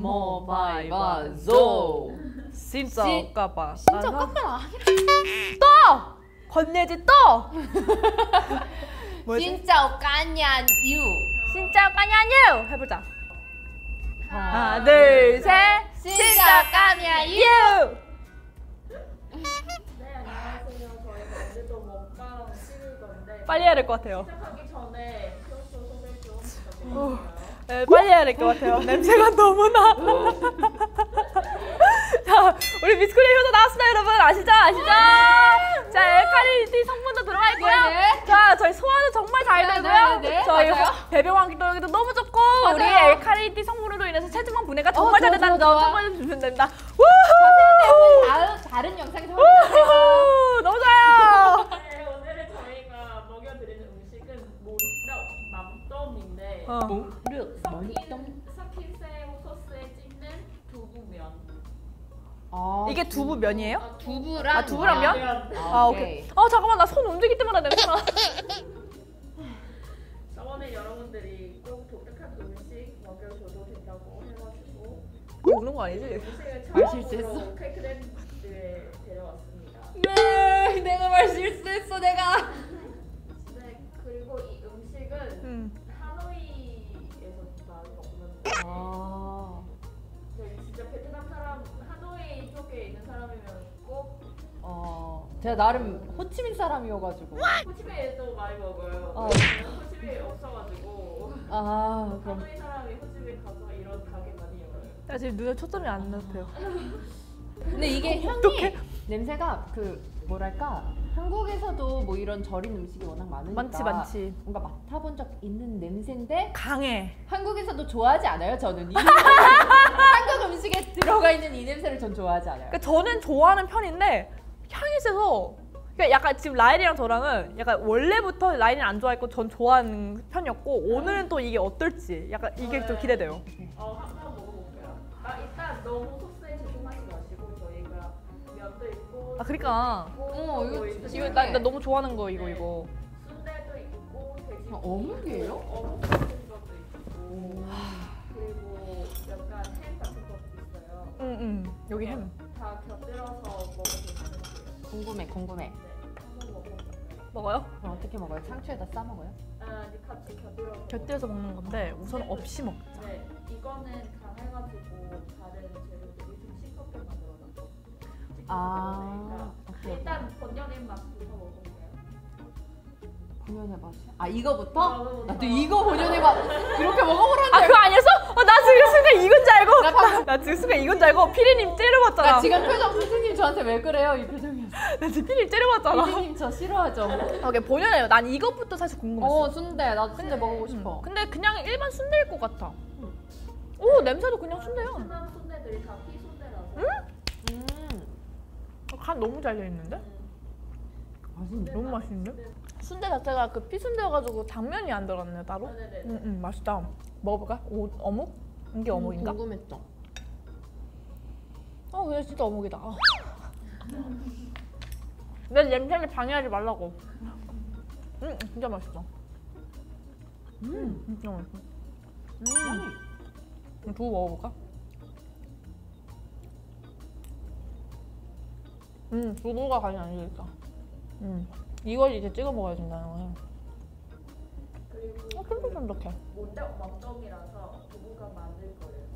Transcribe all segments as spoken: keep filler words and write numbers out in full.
모바이바조. 진짜 깎아봐. 진짜 깎아라. 또! 건네지 또! 진짜 까냐 유. 진짜 까냐 유! 해보자. 하나, 둘, 셋! 진짜 까냐 유! 네, 안녕하세요. 저희가 오늘도 먹방 찍을 건데 빨리 해야 될 것 같아요. 시작하기 전에 피어쇼 소개팅 부탁드립니다. 네, 빨리 해야 될 것 같아요. 냄새가 너무나. 자, 우리 미스코리아 효도 나왔습니다, 여러분. 아시죠? 아시죠? 자, 엘카리티 성분도 들어가 있고요. 네네. 자, 저희 소화도 정말 잘 되고요. 네네. 저희 배변 환경도 너무 좋고, 맞아요. 우리 엘카리티 성분으로 인해서 체지방 분해가 정말 잘 된다는 점 정말 주시면 됩니다. 우후! 다른, 다른 영상이 더 우후! 너무 좋아요. 네, 오늘 저희가 먹여드리는 음식은 몬떡, 맘떡인데. 어. 삭힌, 삭힌 새우 소스에 찍는 두부면. 아, 이게 두부 면이에요? 아, 두부랑 아, 두부랑 면? 면. 아, 오케이. 오케이. 아, 잠깐만, 나 손 움직일 때마다 냄새나. 저번에 여러분들이 꼭 독특한 음식 먹여줘도 된다고 해가지고 먹는 거 아니지? 음식을 처음으로 케이크랜드에 데려왔습니다. 예, 내가 말 실수했어, 내가. 네, 그리고 이 음식은 음. 아. 네, 진짜 베트남 사람, 하노이 쪽에 있는 사람이면 꼭. 어. 제가 나름 호치민 사람이어가지고. 호치민에도 많이 먹어요. 아. 호치민에 없어가지고. 아. 그럼. 하노이 사람이 호치민 가서 이런 가게 많이 열어요. 나 지금 눈에 초점이 안 잡혀요. 근데 이게 향이 어떡해? 냄새가 그 뭐랄까. 한국에서도 뭐 이런 절인 음식이 워낙 많으니까 많지 많지 뭔가 맡아본 적 있는 냄새인데 강해. 한국에서도 좋아하지 않아요? 저는 이 한국 음식에 들어가 있는 이 냄새를 전 좋아하지 않아요. 그러니까 저는 좋아하는 편인데 향이 세서 그러니까 약간 지금 라일이랑 저랑은 약간 원래부터 라일이는 안 좋아했고 전 좋아하는 편이었고 오늘은 또 이게 어떨지 약간 이게 좀 기대돼요. 어, 한번 먹어볼게요. 아, 일단 너무 소스에 집중하지 마시고 저희가 면도 있고 아 그러니까 어, 이거 지금 나, 나 너무 좋아하는 거 이거 네. 이거. 순대도 있고 돼지. 아, 어묵이에요? 어묵 같은 것도 있고. 그리고 약간 햄 같은 것도 있어요. 응응. 음, 음. 여기 햄. 다 곁들여서 먹어보세요. 궁금해, 궁금해. 네, 한번 먹어볼까요? 먹어요? 그럼 어떻게 먹어요? 상추에다 싸 먹어요? 아, 이제 같이 곁들여서. 곁들여서 먹는 건데 우선 네. 없이 먹자. 네, 이거는 간해가지고 다른 재료들이 좀 싱겁게 만들어놨고. 아. 일단 번연의 맛부터 먹어볼까요? 본연의 맛이야? 아 이거부터? 아, 나도 이거 본연의 맛 이렇게 먹어보라는 거야. 아 그거 아니었어? 어, 나 지금 순간 이건 줄 알고 나, 나, 나 지금 순간 이건 줄 알고 피디님 째려봤잖아. 나 지금 표정 선생님 저한테 왜 그래요? 이 표정이었어. 나 지금 피디님 째려봤잖아. 피디님 저 싫어하죠? 오케이 본연의 난 이것부터 사실 궁금했어. 어 순대 나도 순대 네. 먹어보고 싶어. 근데 그냥 일반 순대일 것 같아. 응. 오 냄새도 그냥 순대야. 순한 순대들이 다 피순대라서 응? 간 너무 잘 돼있는데? 맛있는데? 너무 맛있는데? 네. 순대 자체가 그 피순대여가지고 당면이 안 들어갔네요 따로? 아, 응, 응, 맛있다. 먹어볼까? 오, 어묵? 이게 음, 어묵인가? 궁금했죠. 아 그래 진짜 어묵이다. 내 냄새를 방해하지 말라고. 음 진짜 맛있어. 음 진짜 맛있어. 음 두부 먹어볼까? 음, 두부가 간이 안 되니까. 음, 이걸 이제 찍어 먹어야 된다는 거야. 그리고 어, 쫀득쫀득해. 몬떡 멍떡이라서 두부가 많을 거예요.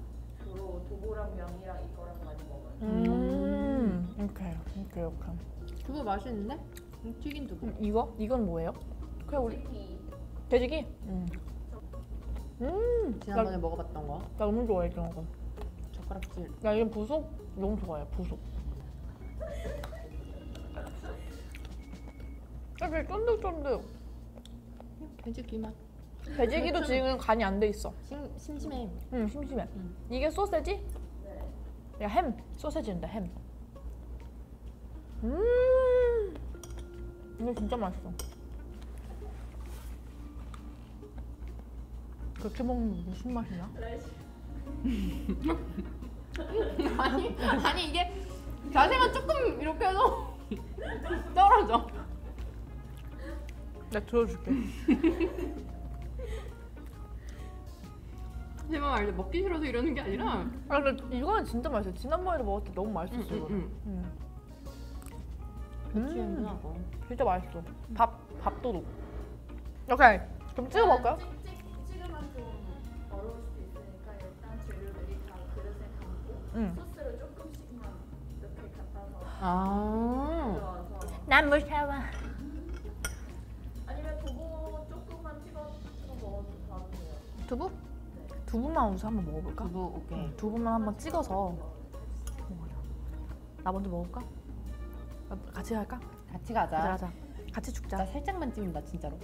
주로 두부랑 면이랑 이거랑 많이 먹어요. 음, 이렇게, 이렇게, 이렇게. 두부 맛있는데? 튀긴 두부. 음, 이거? 이건 뭐예요? 그냥 우리 돼지기. 음. 음, 지난번에 나, 먹어봤던 거. 나 너무 좋아해 이런 거. 젓가락질. 나 이건 부속 너무 좋아해 부속. 되게 쫀득쫀득 돼지기 맛 돼지기도 지금 간이 안 돼 있어. 심, 심심해. 응 심심해. 응. 이게 소세지? 네. 야, 햄 소세지인데 햄. 음 이거 진짜 맛있어. 그렇게 먹으면 무슨 맛이냐? 아니 아니 이게 자세가 조금 이렇게 해서 떨어져. 내가 들어줄게. 제발 알려. 먹기 싫어서 이러는 게 아니라. 아 근데 이거는 진짜 맛있어. 지난번에도 먹을 때 너무 맛있었어. 음, 이거는. 음. 음. 음. 음. 진짜 맛있어. 음. 밥 밥도둑. 오케이. 그럼 찍어 먹을까요? 찍으면 좀 어려울 수도 있으니까 일단 재료들이 다 그릇에 담고 음. 소스를 조금씩만 이렇게 갖다서. 아. 난 무서워. 아니면 두부 조금만 찍어서 먹어도 좋아요. 두부? 네. 두부만 우선 한번 먹어볼까? 두부 오케이. 응. 두부만 한번 찍어서. 나 먼저 먹을까? 같이 갈까? 같이 가자. 같이, 가자. 같이 죽자. 나 살짝만 찍는다 진짜로.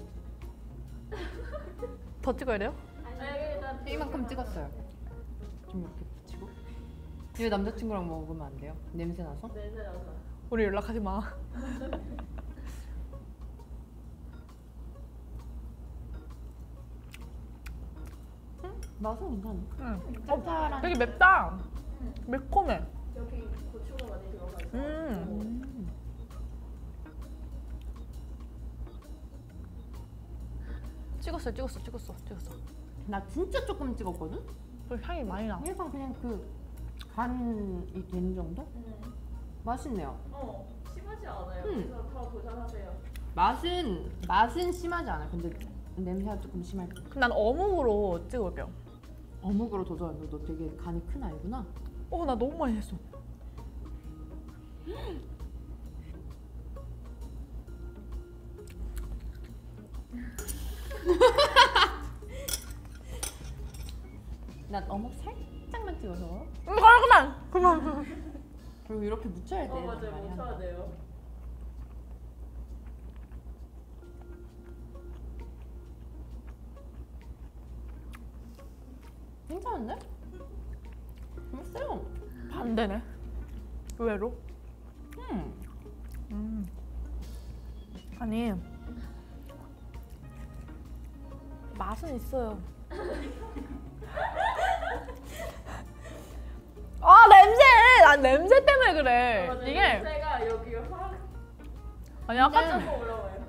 더 찍어야 돼요? 아니, 이만큼 찍었어요. 좀 이렇게 붙이고. 이거 남자친구랑 먹으면 안 돼요? 냄새 나서? 냄새 나서. 우리 연락하지 마. 응? 맛은 괜찮아. 응. 어, 되게 맵다. 응. 매콤해. 여기 고추가 많이 들어가 있어. 음. 음. 찍었어, 찍었어, 찍었어, 찍었어. 나 진짜 조금 찍었거든? 그 향이 많이 나. 얘가 그냥 그 간이 되는 정도? 네. 맛있네요. 어, 심하지 않아요. 음. 그래서 더 도전하세요. 맛은, 맛은 심하지 않아. 근데 냄새가 조금 심할 거야. 난 어묵으로 찍을게요. 어묵으로 도전해. 너 되게 간이 큰 아이구나. 어, 나 너무 많이 했어. 난 어묵 살짝만 찍어서. 응, 그만, 그만, 그만. 그리고 이렇게 묻혀야 돼. 어, 맞아요, 묻혀야 돼요. 괜찮은데? 맛있어요. 반대네. 의외로. 음. 음. 아니. 맛은 있어요. 아 냄새! 난 냄새 때문에 그래. 어, 맞아, 이게 냄새가 여기 확. 아니 아까 좀 어려워요.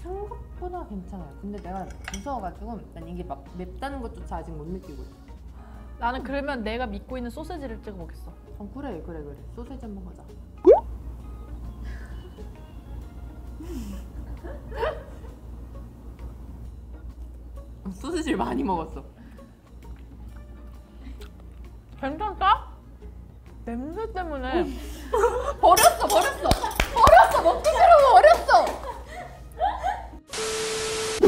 생각보다 괜찮아요. 근데 내가 무서워가지고 난 이게 막 맵다는 것조차 아직 못 느끼고 있어. 나는 그러면 내가 믿고 있는 소세지를 찍어 먹겠어. 어, 그래 그래 그래. 소세지 한번 가자. 소시지를 많이 먹었어. 괜찮다? 냄새 때문에 버렸어 버렸어 버렸어 먹기 싫어서 버렸어.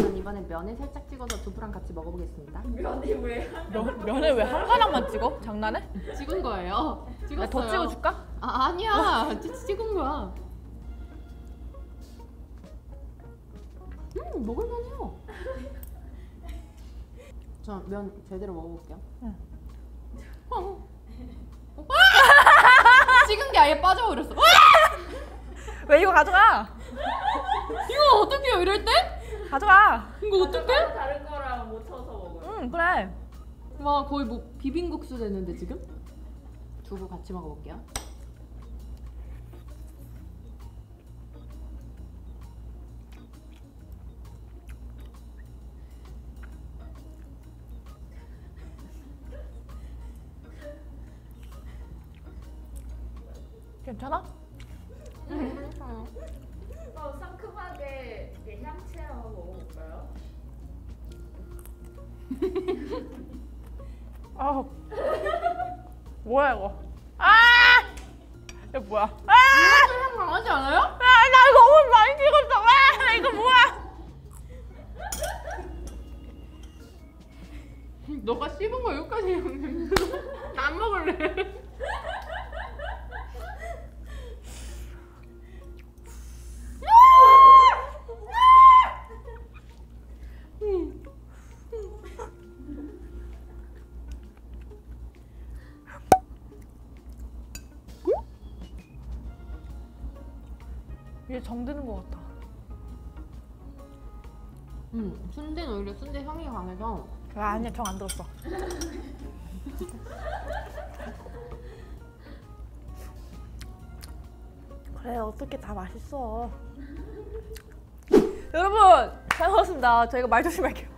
전 이번에 면에 살짝 찍어서 두부랑 같이 먹어보겠습니다. 면이 왜? 면, 면에 왜 한 가닥만 찍어? 장난해? 찍은 거예요. 찍었어요. 더 찍어줄까? 아, 아니야 찍은 거야. 음 먹을만해요. 저 면 제대로 먹어볼게요. 응. 어. 오빠! 찍은 게 아예 빠져버렸어. 왜 이거 가져가? 이거 어떻게 해요 이럴 때? 가져가. 이거 어떻게? 다른 거랑 못 쳐서 먹어요. 응 그래. 와 거의 뭐 비빔국수 됐는데 지금? 두부 같이 먹어볼게요. 괜찮아? 응. 괜찮아요. 어, 상큼하게 향채랑 먹어볼까요? 아, 뭐야 이거? 아, 이거 뭐야? 아, 향 강하지 않아요? 아, 나 이거 너무 많이 찍었어. 아, 이거 뭐야? 너가 씹은 거 여기까지 했는데 나 안 먹을래. 이게 정드는 것 같아. 음, 순대는 오히려 순대 향이 강해서. 아, 아니야, 정 안 들었어. 그래, 어떻게 다 맛있어. 여러분, 잘 먹었습니다. 저희가 말 조심할게요.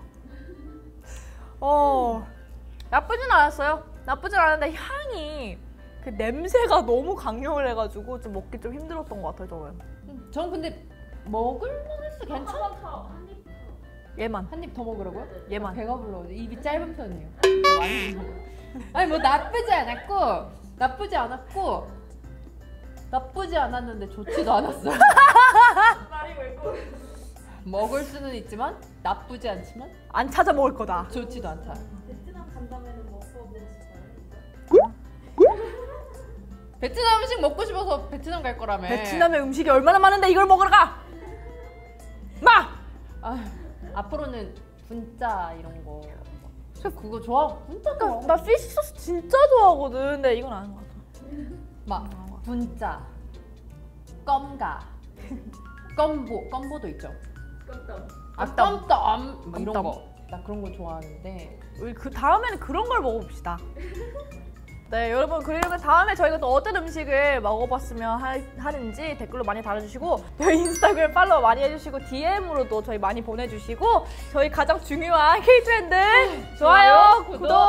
어. 나쁘진 않았어요. 나쁘진 않은데 향이 그 냄새가 너무 강렬해 가지고 좀 먹기 좀 힘들었던 것 같아요, 저는. 음, 저는 근데 먹을만 했어. 괜찮아. 얘만. 한 입 더 먹으라고요? 얘만. 배가 불러. 입이 짧은 편이에요. 아니 뭐 나쁘지 않았고 나쁘지 않았고 나쁘지 않았는데 좋지도 않았어. 먹을 수는 있지만 나쁘지 않지만 안 찾아 먹을 거다. 좋지도 않다. 베트남 간다면 먹어보고 싶어요. 베트남 음식 먹고 싶어서 베트남 갈 거라며. 베트남의 음식이 얼마나 많은데 이걸 먹으러 가! 마! 아, 앞으로는 분짜 이런 거. 저 그거 좋아. 분짜 좋아. 나 피쉬 소스 진짜 좋아하거든. 근데 이건 아닌 것 같아. 막 분짜, 껌가, 껌보, 껌보도 있죠. 껌덤. 아 껌덤 이런 거. 나 그런 거 좋아하는데 우리 그 다음에는 그런 걸 먹어봅시다. 네 여러분, 그러면 다음에 저희가 또 어떤 음식을 먹어봤으면 하, 하는지 댓글로 많이 달아주시고 저희 인스타그램 팔로우 많이 해주시고 디엠으로도 저희 많이 보내주시고 저희 가장 중요한 케이투엔들 좋아요, 구독!